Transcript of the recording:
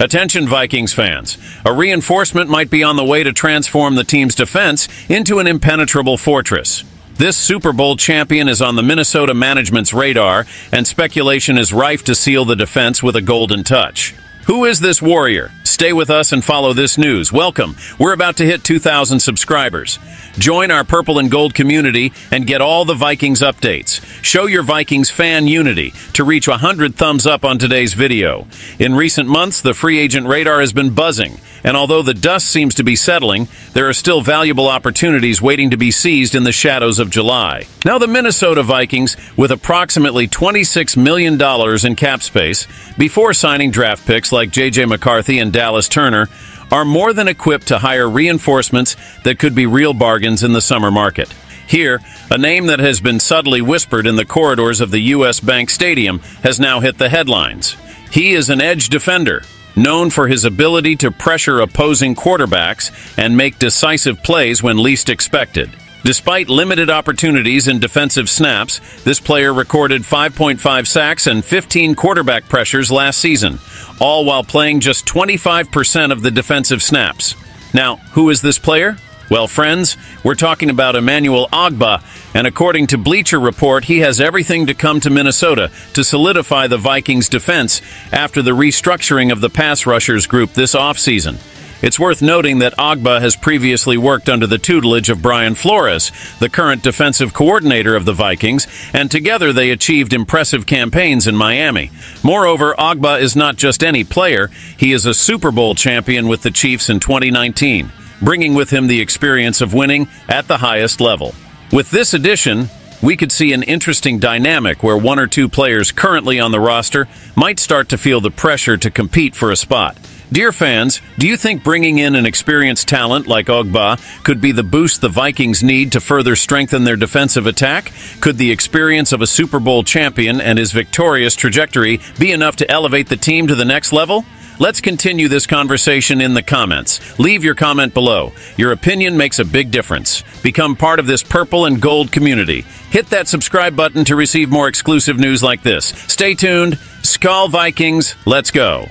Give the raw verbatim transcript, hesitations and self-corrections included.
Attention, Vikings fans. A reinforcement might be on the way to transform the team's defense into an impenetrable fortress. This Super Bowl champion is on the Minnesota management's radar, and speculation is rife to seal the defense with a golden touch. Who is this warrior? Stay with us and follow this news. Welcome. We're about to hit two thousand subscribers. Join our Purple and Gold community and get all the Vikings updates. Show your Vikings fan unity to reach one hundred thumbs up on today's video. In recent months, the free agent radar has been buzzing, and although the dust seems to be settling, there are still valuable opportunities waiting to be seized in the shadows of July. Now the Minnesota Vikings, with approximately twenty-six million dollars in cap space, before signing draft picks like J J McCarthy and Dallas Turner, are more than equipped to hire reinforcements that could be real bargains in the summer market. Here, a name that has been subtly whispered in the corridors of the U S Bank Stadium has now hit the headlines. He is an edge defender, known for his ability to pressure opposing quarterbacks and make decisive plays when least expected. Despite limited opportunities in defensive snaps, this player recorded five point five sacks and fifteen quarterback pressures last season, all while playing just twenty-five percent of the defensive snaps. Now, who is this player? Well, friends, we're talking about Emmanuel Ogbah, and according to Bleacher Report, he has everything to come to Minnesota to solidify the Vikings' defense after the restructuring of the pass rushers group this offseason. It's worth noting that Ogbah has previously worked under the tutelage of Brian Flores, the current defensive coordinator of the Vikings, and together they achieved impressive campaigns in Miami. Moreover, Ogbah is not just any player, he is a Super Bowl champion with the Chiefs in twenty nineteen. Bringing with him the experience of winning at the highest level. With this addition, we could see an interesting dynamic where one or two players currently on the roster might start to feel the pressure to compete for a spot. Dear fans, do you think bringing in an experienced talent like Ogbah could be the boost the Vikings need to further strengthen their defensive attack? Could the experience of a Super Bowl champion and his victorious trajectory be enough to elevate the team to the next level? Let's continue this conversation in the comments. Leave your comment below. Your opinion makes a big difference. Become part of this Purple and Gold community. Hit that subscribe button to receive more exclusive news like this. Stay tuned. S K O L Vikings, let's go.